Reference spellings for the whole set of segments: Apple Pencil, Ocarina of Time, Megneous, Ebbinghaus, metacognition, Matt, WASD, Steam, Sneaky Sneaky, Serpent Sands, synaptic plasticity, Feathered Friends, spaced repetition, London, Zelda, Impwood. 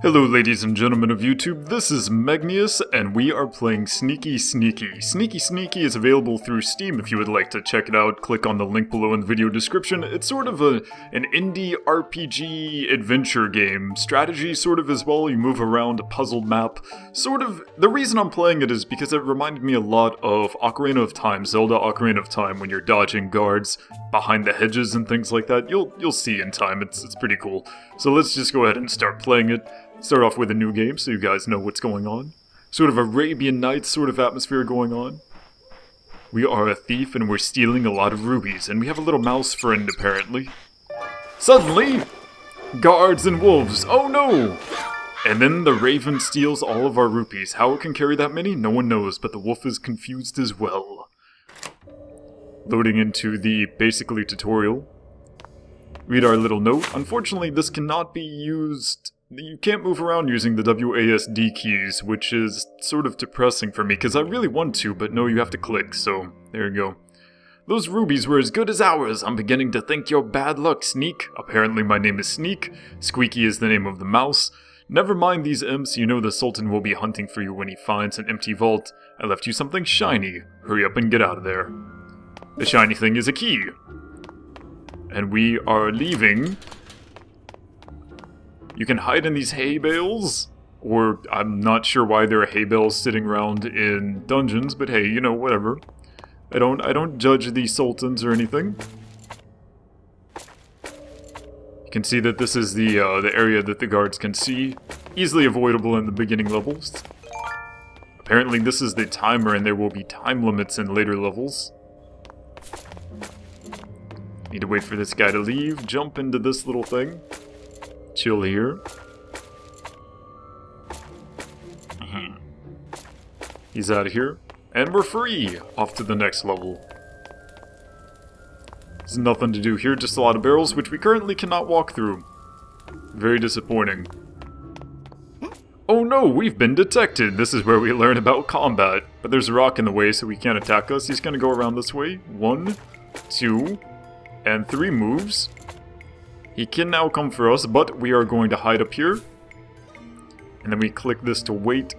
Hello ladies and gentlemen of YouTube, this is Megneous, and we are playing Sneaky Sneaky. Sneaky Sneaky is available through Steam if you would like to check it out. Click on the link below in the video description. It's sort of an indie RPG adventure game. Strategy sort of as well, you move around a puzzle map. Sort of, the reason I'm playing it is because it reminded me a lot of Ocarina of Time, Zelda Ocarina of Time, when you're dodging guards behind the hedges and things like that. You'll see in time, it's pretty cool. So let's just go ahead and start playing it. Start off with a new game so you guys know what's going on. Sort of Arabian Nights sort of atmosphere going on. We are a thief and we're stealing a lot of rubies, and we have a little mouse friend apparently. Suddenly! Guards and wolves! Oh no! And then the raven steals all of our rupees. How it can carry that many? No one knows, but the wolf is confused as well. Loading into the basically tutorial. Read our little note. Unfortunately this cannot be used. You can't move around using the WASD keys, which is sort of depressing for me, because I really want to, but no, you have to click, so there you go. Those rubies were as good as ours. I'm beginning to think you're bad luck, Sneak. Apparently my name is Sneak. Squeaky is the name of the mouse. Never mind these imps, you know the Sultan will be hunting for you when he finds an empty vault. I left you something shiny. Hurry up and get out of there. The shiny thing is a key. And we are leaving. You can hide in these hay bales, or I'm not sure why there are hay bales sitting around in dungeons, but hey, you know, whatever. I don't judge the sultans or anything. You can see that this is the area that the guards can see, easily avoidable in the beginning levels. Apparently this is the timer and there will be time limits in later levels. Need to wait for this guy to leave, jump into this little thing. Chill here. He's out of here. And we're free! Off to the next level. There's nothing to do here, just a lot of barrels, which we currently cannot walk through. Very disappointing. Oh no, we've been detected! This is where we learn about combat. But there's a rock in the way, so he can't attack us. He's gonna go around this way. 1, 2, and 3 moves. He can now come for us, but we are going to hide up here. And then we click this to wait.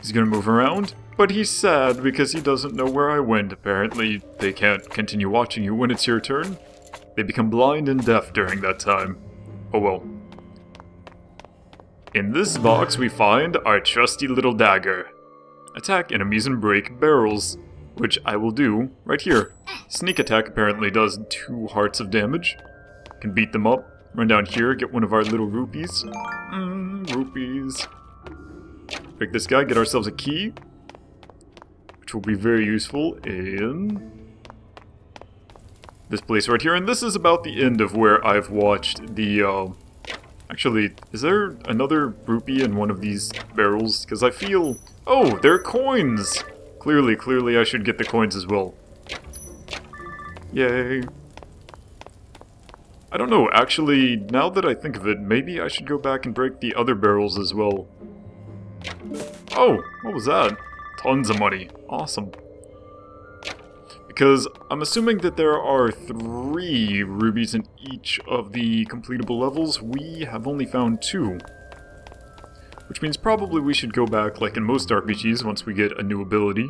He's going to move around, but he's sad because he doesn't know where I went. Apparently, they can't continue watching you when it's your turn. They become blind and deaf during that time. Oh well. In this box, we find our trusty little dagger. Attack enemies and break barrels, which I will do right here. Sneak attack apparently does 2 hearts of damage. Can beat them up, run down here, get one of our little rupees. Rupees. Pick this guy, get ourselves a key, which will be very useful in this place right here. And this is about the end of where I've watched the, actually, is there another rupee in one of these barrels? Because I feel, oh, they're coins! Clearly I should get the coins as well. Yay. I don't know, actually, now that I think of it, maybe I should go back and break the other barrels as well. Oh, what was that? Tons of money. Awesome. Because I'm assuming that there are 3 rubies in each of the completable levels. We have only found 2. Which means probably we should go back, like in most RPGs, once we get a new ability.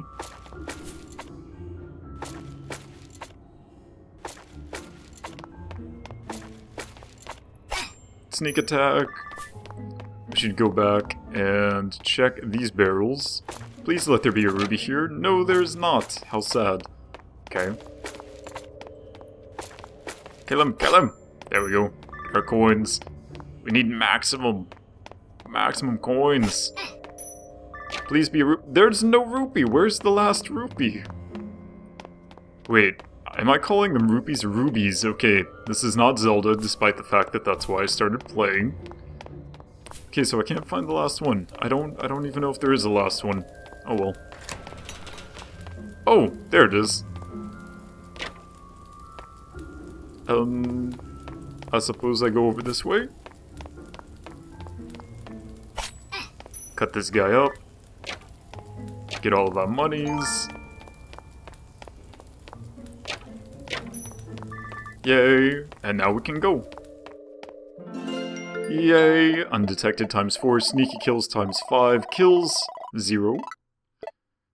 Sneak attack. We should go back and check these barrels. Please let there be a ruby here. No, there's not. How sad. Okay. Kill him, kill him! There we go. Our coins. We need maximum coins. Please be a rupee. There's no rupee. Where's the last rupee? Wait. Am I calling them rupees or rubies? Okay, this is not Zelda, despite the fact that that's why I started playing. Okay, so I can't find the last one. I don't even know if there is a last one. Oh well. Oh, there it is. I suppose I go over this way? Cut this guy up. Get all of our monies. Yay! And now we can go. Yay! Undetected times 4, sneaky kills times 5, kills 0.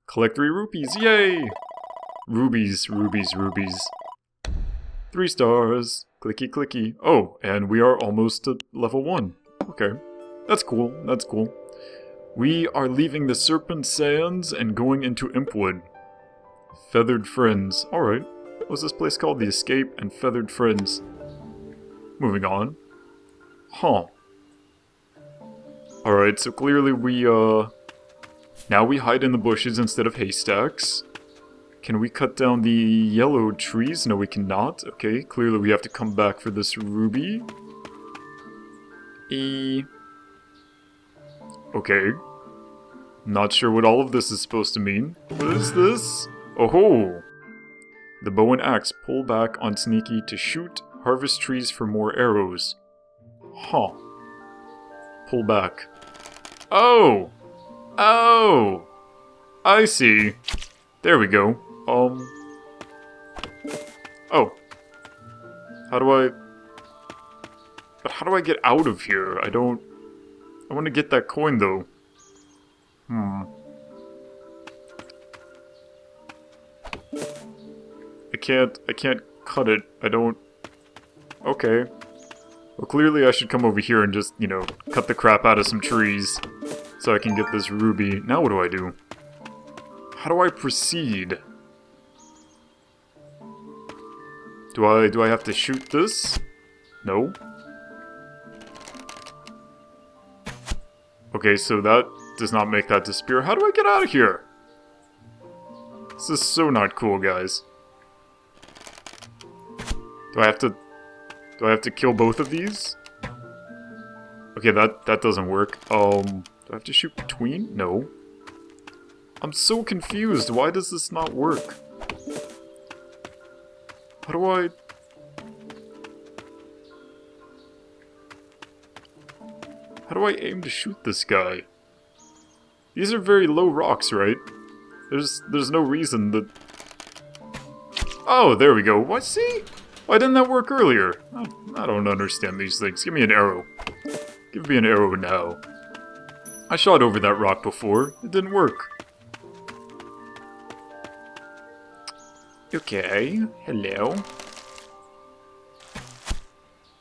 Collect 3 rupees, yay! Rubies, rubies, rubies. 3 stars, clicky clicky. Oh, and we are almost at level 1. Okay, that's cool, that's cool. We are leaving the Serpent Sands and going into Impwood. Feathered Friends, alright. What was this place called? The Escape and Feathered Friends. Moving on. Huh. Alright, so clearly we, now we hide in the bushes instead of haystacks. Can we cut down the yellow trees? No, we cannot. Okay, clearly we have to come back for this ruby. Okay. Not sure what all of this is supposed to mean. What is this? Oh ho! The bow and axe. Pull back on Sneaky to shoot. Harvest trees for more arrows. Huh. Pull back. Oh! Oh! I see. There we go. Oh. How do I get out of here? I want to get that coin though. I can't cut it. Okay. Well, clearly I should come over here and just, you know, cut the crap out of some trees so I can get this ruby. Now what do I do? How do I proceed? Do I have to shoot this? No. Okay, so that does not make that disappear. How do I get out of here? This is so not cool, guys. Do I have to kill both of these? Okay, that doesn't work. Do I have to shoot between? No. I'm so confused. Why does this not work? How do I aim to shoot this guy? These are very low rocks, right? There's no reason that... Oh, there we go. What? See? Why didn't that work earlier? I don't understand these things. Give me an arrow. Give me an arrow now. I shot over that rock before. It didn't work. Okay. Hello.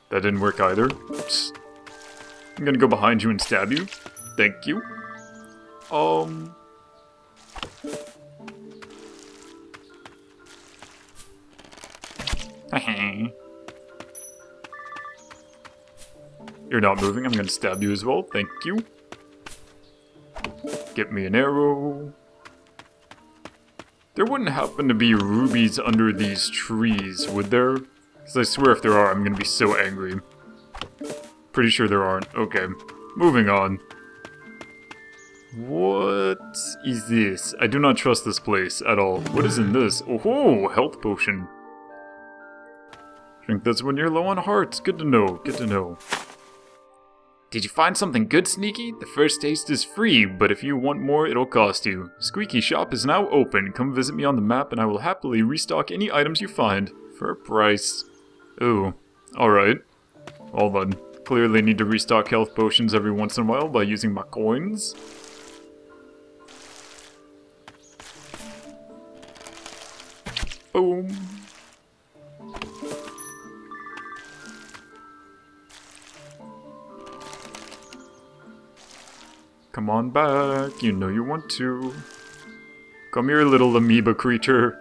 That didn't work either. Oops. I'm gonna go behind you and stab you. Thank you. You're not moving. I'm gonna stab you as well. Thank you. Get me an arrow. There wouldn't happen to be rubies under these trees, would there? Because I swear if there are, I'm gonna be so angry. Pretty sure there aren't. Okay. Moving on. What is this? I do not trust this place at all. What is in this? Oh ho! Health potion. Drink this when you're low on hearts. Good to know. Good to know. Did you find something good, Sneaky? The first taste is free, but if you want more, it'll cost you. Squeaky Shop is now open. Come visit me on the map and I will happily restock any items you find. For a price. Ooh. Alright. Hold on. Clearly need to restock health potions every once in a while by using my coins. Boom. Come on back, you know you want to. Come here, little amoeba creature.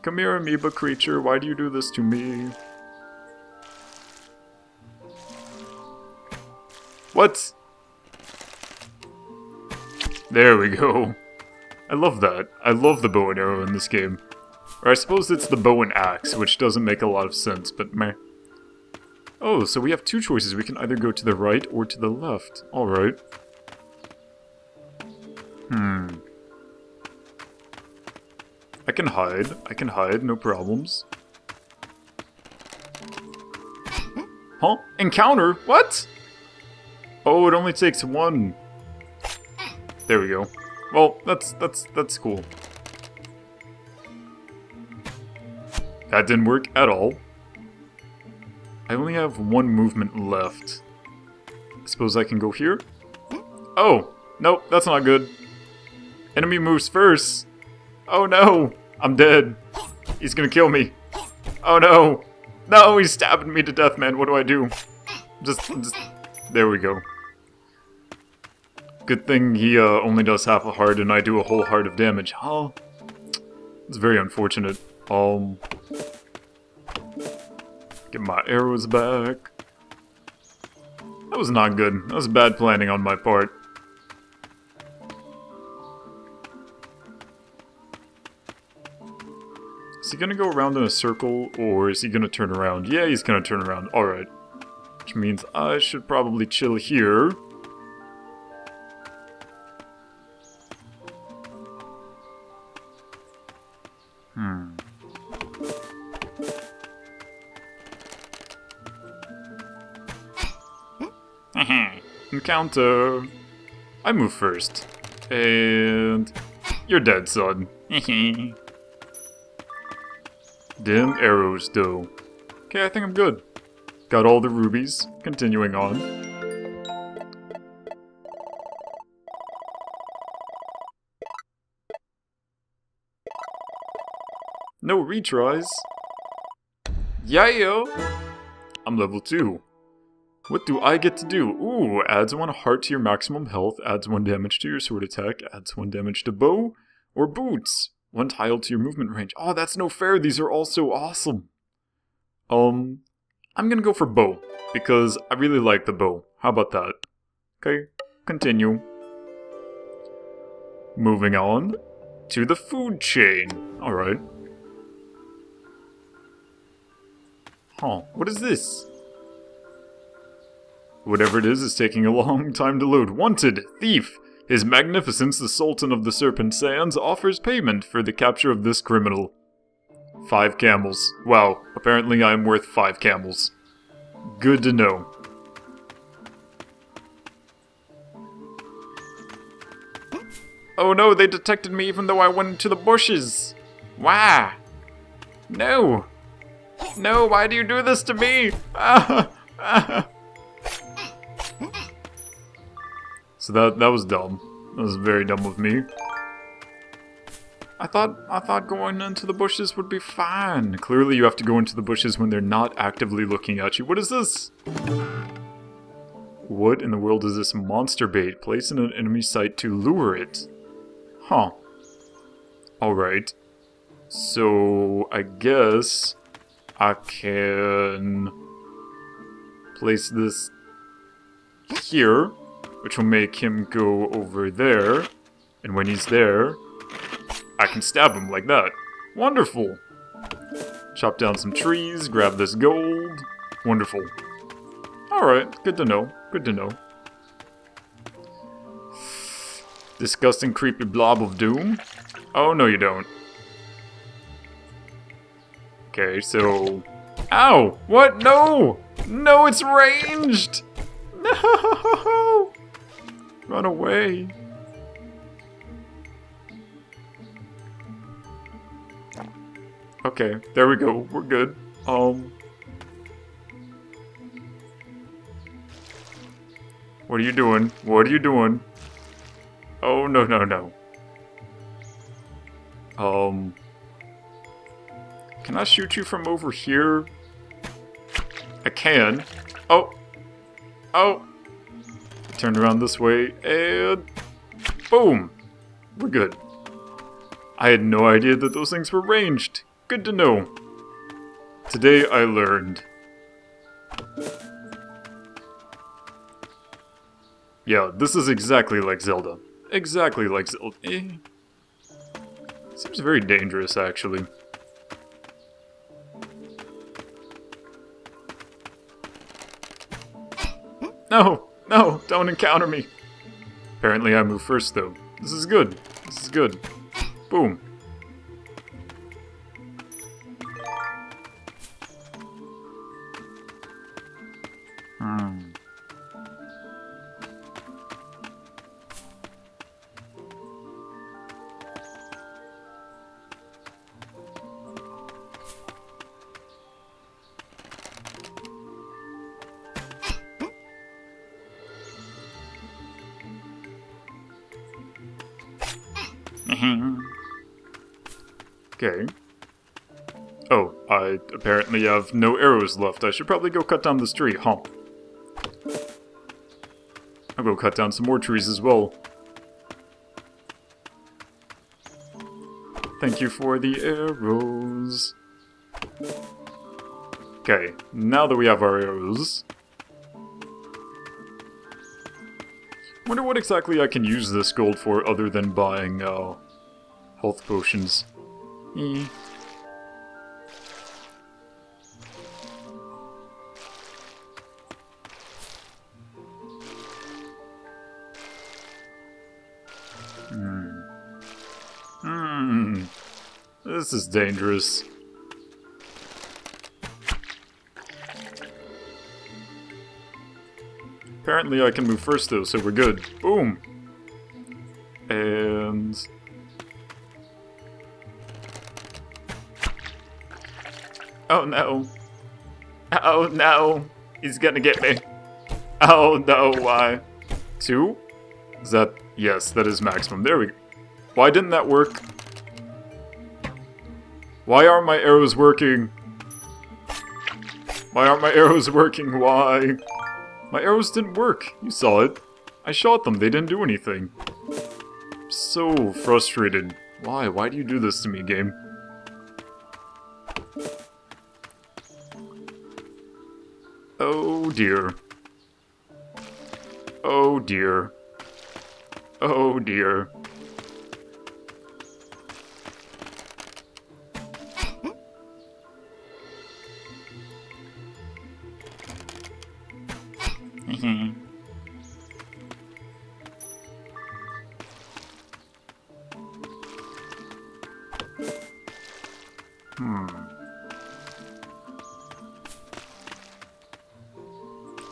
Come here, amoeba creature, why do you do this to me? What? There we go. I love that. I love the bow and arrow in this game. Or I suppose it's the bow and axe, which doesn't make a lot of sense, but meh. Oh, so we have two choices. We can either go to the right or to the left. Alright. I can hide. I can hide. No problems. Huh? Encounter? What? Oh, it only takes one. There we go. Well, that's cool. That didn't work at all. I only have one movement left. I suppose I can go here? Oh! Nope, that's not good. Enemy moves first! Oh no! I'm dead. He's gonna kill me. Oh no! No, he's stabbing me to death, man. What do I do? Just... There we go. Good thing he only does half a heart and I do a whole heart of damage. Oh, it's very unfortunate. Get my arrows back. That was not good. That was bad planning on my part. Is he gonna go around in a circle or is he gonna turn around? Yeah, he's gonna turn around. Alright. Which means I should probably chill here. Encounter. I move first. And you're dead, son. Damn arrows, though. Okay, I think I'm good. Got all the rubies. Continuing on. No retries. Yayo! I'm level 2. What do I get to do? Ooh, adds 1 heart to your maximum health, adds 1 damage to your sword attack, adds 1 damage to bow or boots. 1 tile to your movement range. Oh, that's no fair. These are all so awesome. I'm gonna go for bow, because I really like the bow. How about that? Okay, continue. Moving on to the food chain. Alright. Huh, what is this? Whatever it is taking a long time to load. Wanted! Thief! His Magnificence, the Sultan of the Serpent Sands, offers payment for the capture of this criminal. 5 camels. Wow, apparently I am worth 5 camels. Good to know. Oh no, they detected me even though I went into the bushes! Why? No! No, why do you do this to me? So that was dumb. That was very dumb of me. I thought going into the bushes would be fine. Clearly you have to go into the bushes when they're not actively looking at you. What is this? What in the world is this monster bait? Place in an enemy site to lure it. Huh. Alright. So I guess I can place this here, which will make him go over there. And when he's there, I can stab him like that. Wonderful! Chop down some trees, grab this gold. Wonderful. Alright, good to know. Good to know. Disgusting, creepy blob of doom. Oh, no you don't. Okay, so... Ow! What? No! No, it's ranged! No! Run away! Okay, there we go. We're good. What are you doing? What are you doing? Oh, no, no, no. Can I shoot you from over here? I can. Oh! Oh! Turn around this way, and... Boom! We're good. I had no idea that those things were ranged. Good to know. Today I learned. Yeah, this is exactly like Zelda. Exactly like Zelda. Seems very dangerous, actually. No! No! Don't encounter me! Apparently I move first, though. This is good. This is good. Boom. Okay. Oh, I apparently have no arrows left. I should probably go cut down this tree, huh? I'll go cut down some more trees as well. Thank you for the arrows. Okay, now that we have our arrows... I wonder what exactly I can use this gold for other than buying, health potions. This is dangerous. Apparently I can move first though, so we're good. Boom! And... oh no. Oh no! He's gonna get me. Oh no, why? Two? Is that... yes, that is maximum. There we go. Why didn't that work? Why aren't my arrows working? Why aren't my arrows working? Why? My arrows didn't work. You saw it. I shot them. They didn't do anything. I'm so frustrated. Why? Why do you do this to me, game? Oh dear. Oh dear. Oh dear.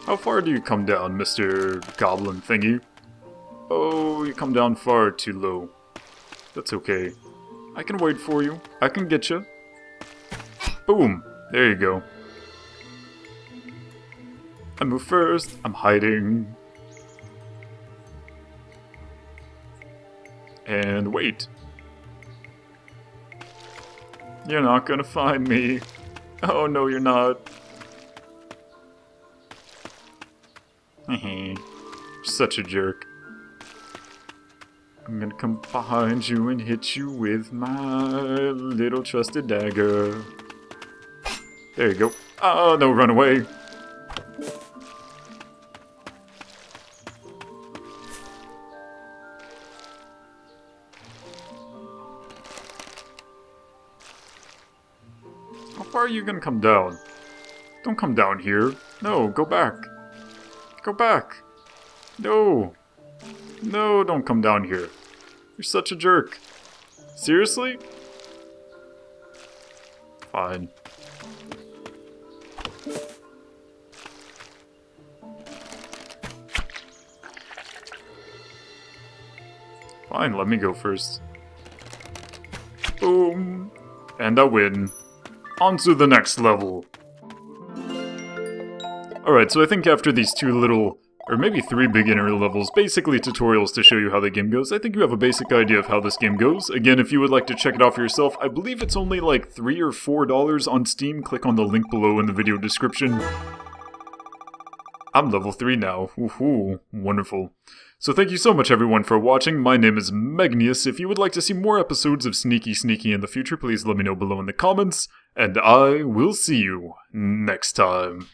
How far do you come down, Mr. Goblin thingy? Oh, you come down far too low. That's okay. I can wait for you. I can get you. Boom! There you go. I move first. I'm hiding. And wait. You're not gonna find me. Oh no, you're not. Such a jerk. I'm gonna come behind you and hit you with my little trusted dagger. There you go. Oh no, run away. How far are you gonna come down? Don't come down here. No, go back. Go back! No! No, don't come down here. You're such a jerk. Seriously? Fine. Fine, let me go first. Boom! And I win. On to the next level! Alright, so I think after these two little, or maybe three beginner levels, basically tutorials to show you how the game goes, I think you have a basic idea of how this game goes. Again, if you would like to check it out for yourself, I believe it's only like $3 or $4 on Steam. Click on the link below in the video description. I'm level 3 now. Woohoo, wonderful. So thank you so much everyone for watching. My name is Megneous. If you would like to see more episodes of Sneaky Sneaky in the future, please let me know below in the comments, and I will see you next time.